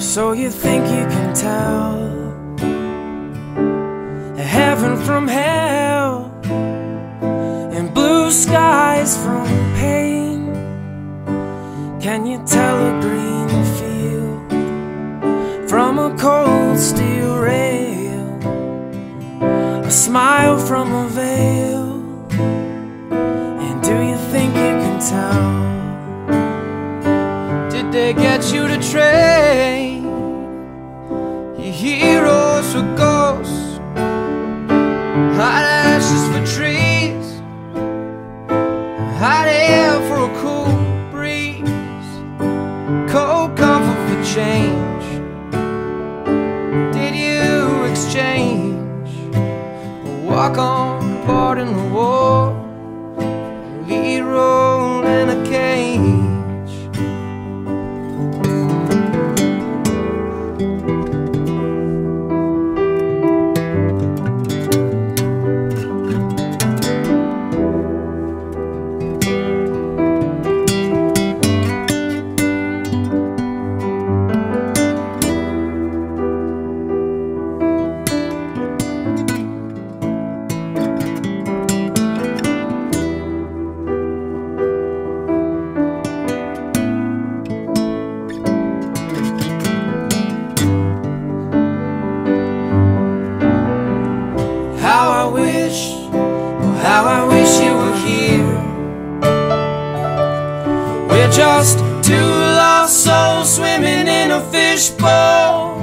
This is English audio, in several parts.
So you think you can tell heaven from hell and blue skies from pain? Can you tell a green field from a cold steel rail, a smile from a veil? And do you think you can tell? Did they get you to train? Heroes for ghosts, hot ashes for trees, hot air for a cool breeze, cold comfort for change. Did you exchange a walk on board in the war, a lead role in a cage? How I wish you were here. We're just two lost souls swimming in a fishbowl,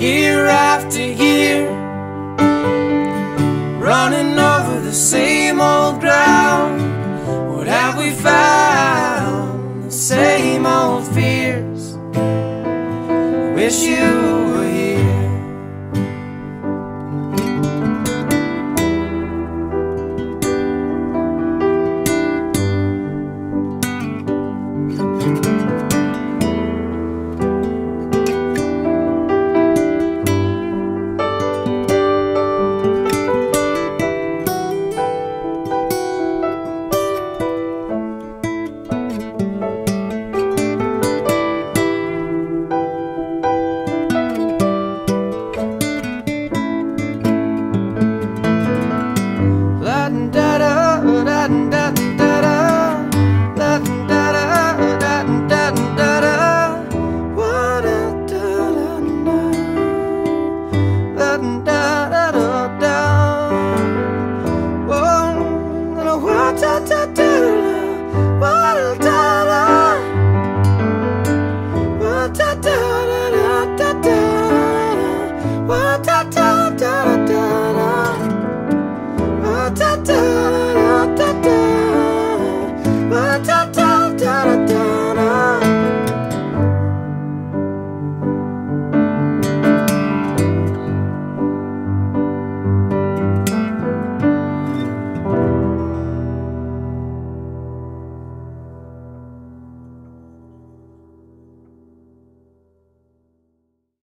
year after year, running over the same old ground. What have we found? The same old fears. Wish you were